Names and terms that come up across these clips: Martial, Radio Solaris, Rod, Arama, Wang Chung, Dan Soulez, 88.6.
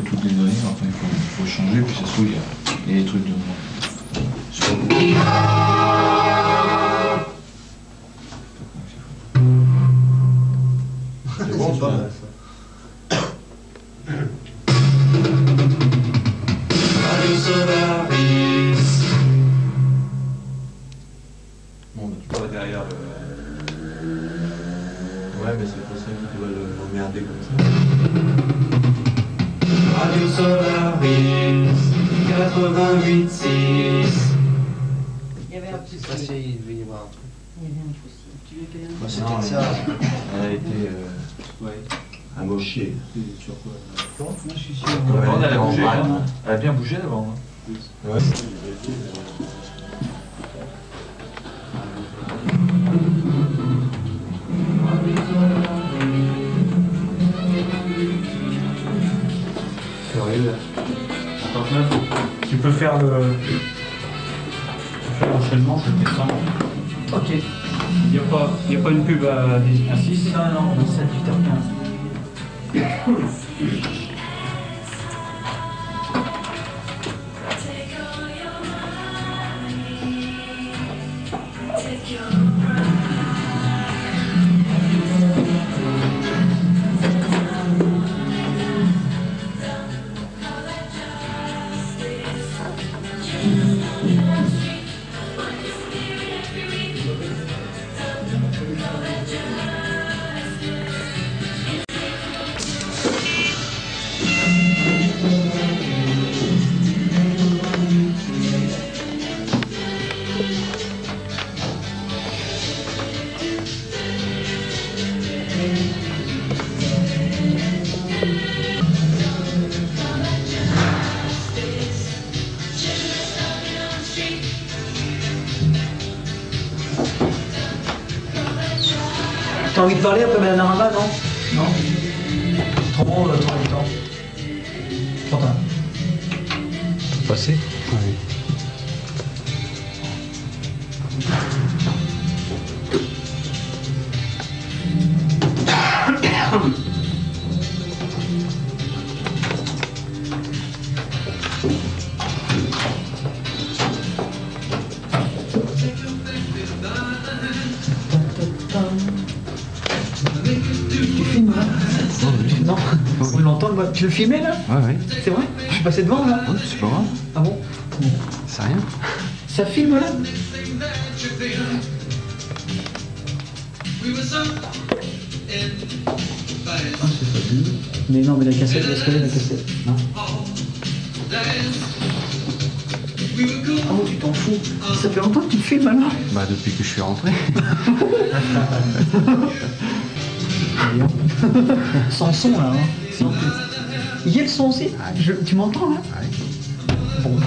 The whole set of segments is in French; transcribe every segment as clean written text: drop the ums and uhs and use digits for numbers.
faut toutes les données, enfin il faut changer, puis ça se trouve, il y a des trucs de moins. C'est bon ou pas mal, ça. Radio Solaris 88.6. Il y avait un petit souci. Il devait y avoir un truc. Il y avait un souci. Tu veux qu'il y ait un souci ? C'était ça. Elle a été amochée. Sur quoi ? Moi je suis sûr. Elle a bougé. Elle a bien bougé avant. Ouais. Tu peux faire l'enchaînement, je te descends. Ok. Il n'y a pas une pub à 18h06. Non, 17h15. T'as envie de parler un peu Madame Arama, non? Non. C'est trop bon, trop longtemps. Quentin. Passé? Oui. Tu le filmais là? Ouais. C'est vrai? Je suis passé devant là? Ouais, c'est pas grave. Ah bon? C'est rien. Ça filme là? Ah, c'est fabuleux. Mais non, mais la cassette, est-ce qu'elle est la cassette? Non. Oh, tu t'en fous. Ça fait longtemps que tu te filmes alors? Bah, depuis que je suis rentré. Sans son là, hein? Si. Il y a le son aussi. Tu m'entends là? Ouais. Bon.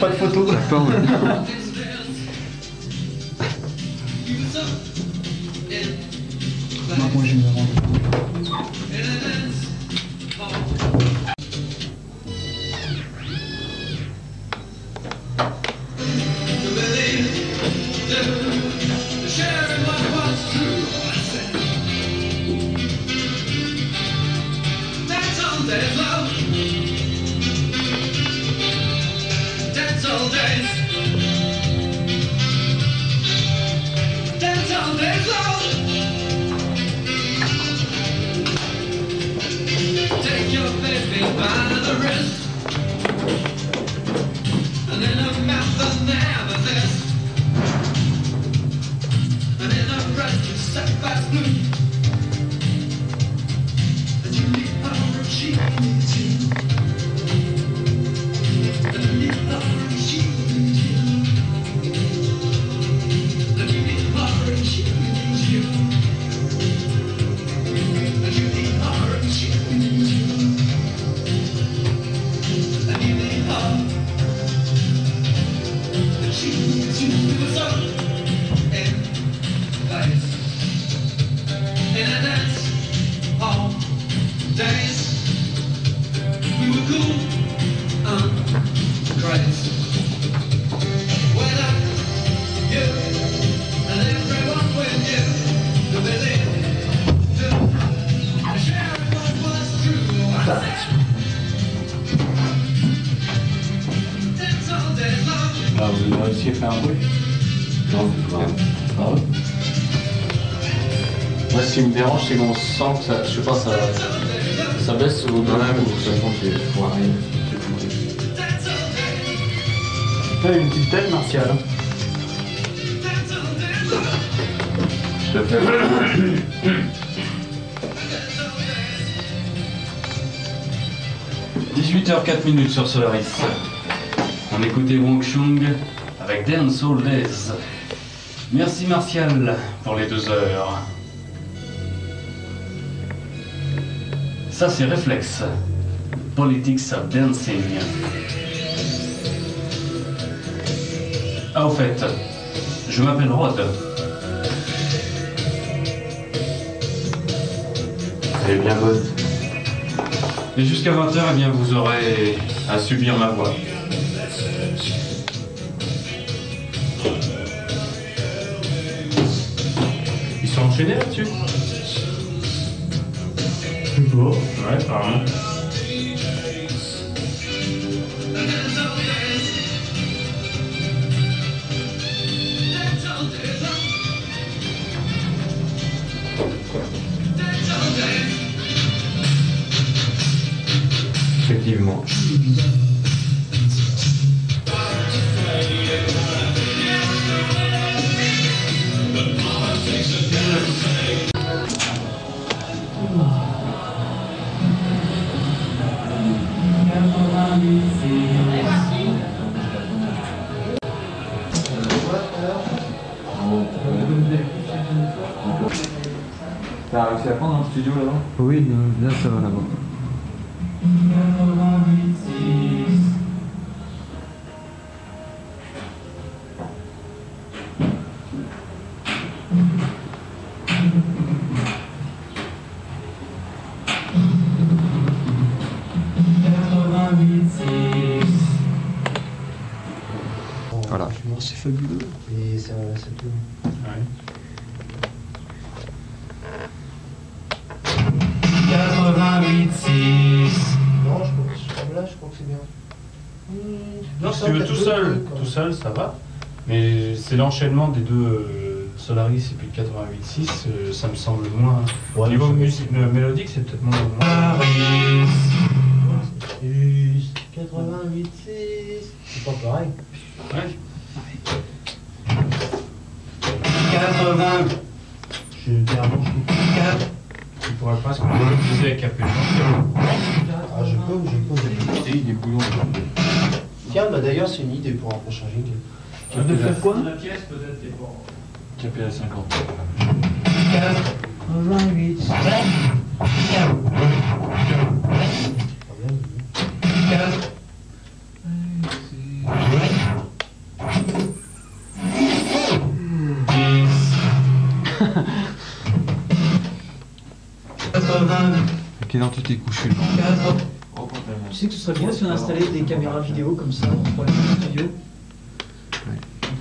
Pas de photo. Attends, ouais. Non, moi je me rends. Christ, when I, you vous aussi fait un bruit? Non, ouais. Ah ouais. Moi, ce qui me dérange, c'est qu'on sent que ça, je sais pas, ça baisse au delà ou ça continue. T'as une petite tête, Martial. Je te fais. Vraiment... 18h04 sur Solaris. On écoutait Wang Chung avec Dan Soulez. Merci Martial pour les 2 heures. Ça c'est Réflexe. Politics of Dancing. Ah au fait, je m'appelle Rod. Allez bien Rod. Et jusqu'à 20h, eh bien, vous aurez à subir ma voix. Enchaîné là-dessus. Beau. Ouais, apparemment. Effectivement. T'as réussi à prendre un studio là-bas? Oui, là ça va là-bas. Voilà. C'est fabuleux. Et ça va, ça peut. Ouais. Non, si tu veux tout seul, ça va. Mais c'est l'enchaînement des deux Solaris et puis 88.6, ça me semble moins. Au niveau musique mélodique, c'est peut-être moins. Solaris 88.6, c'est pas pareil. Ouais. 80. Je dérange. Tu pourrais pas se poser avec Capello. Ah, je peux. Des boulons. Tiens, bah d'ailleurs, c'est une idée pour un prochain jingle. Tu veux faire quoi? La pièce, peut-être, c'est pour... Capello 50. 88. 4. Dans toutes les couches. Tu sais que ce serait bien si on installait des caméras vidéo comme ça dans le studio.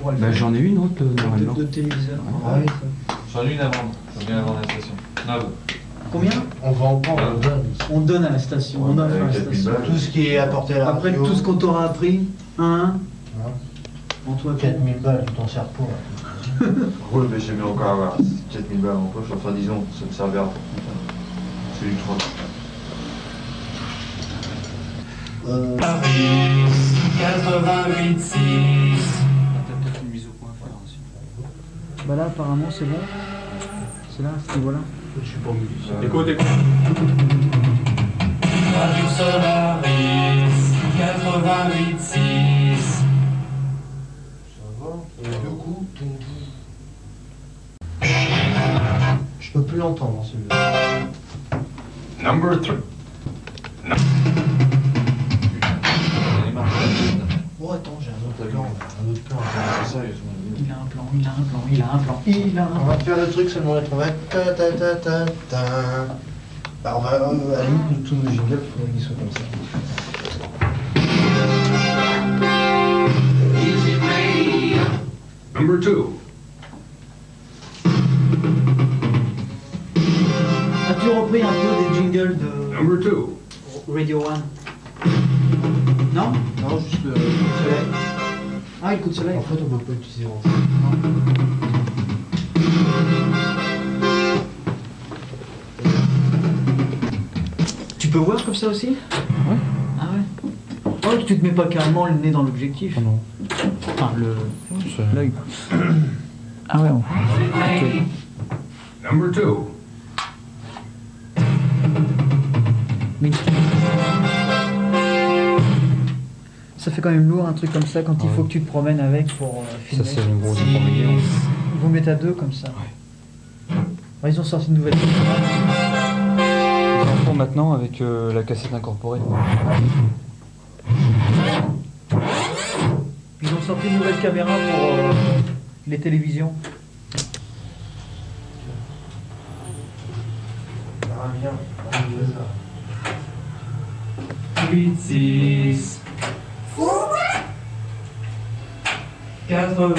Ouais. Bah, j'en ai une autre normalement. De téléviseur. Ouais. Ouais. J'en ai une à vendre. J'en ai une à vendre à la station. Ah, bon. Combien? On va en prendre. On donne à la station. Ouais, on offre à la station. Tout ce qui est apporté à la radio. Après tout ce qu'on t'aura appris, Pour toi, 4000 balles, tu t'en sers pour. Gros, je vais encore avoir 4000 balles en poche. Enfin, disons, ça me servira. C'est du 3. Paris 88.6. T'as peut-être une mise au point à faire ensuite. Bah là apparemment c'est bon. C'est là, c'est voilà. Je suis pas musicien. Écoute. Radio Solaris 88.6. Ça va. Le coup, je peux plus l'entendre celui-là. Number 3. Attends, j'ai un autre plan. Il a un plan. On va faire le truc seulement là, on va ta. Bah on va aller tous nos jingles pour qu'ils soient comme ça. Number 2. As-tu repris un peu des jingles de Number 2 Radio 1? Non, juste le... Ah, il coûte soleil. En fait, on peut pas utiliser en fait. Tu peux voir comme ça aussi? Ouais. Ah ouais. Oh, tu te mets pas carrément le nez dans l'objectif? Non. Enfin, le... l'œil. Ah ouais, on... Okay. Number two. Mais... ça fait quand même lourd un truc comme ça quand il faut que tu te promènes avec pour filmer. Ça c'est une grosse promenade. Ils vont mettre à deux comme ça. Ouais. Bon, ils ont sorti une nouvelle. Ils en font maintenant avec la cassette incorporée. Ils ont sorti une nouvelle caméra pour les télévisions. Ça va bien. 8, 6. 4.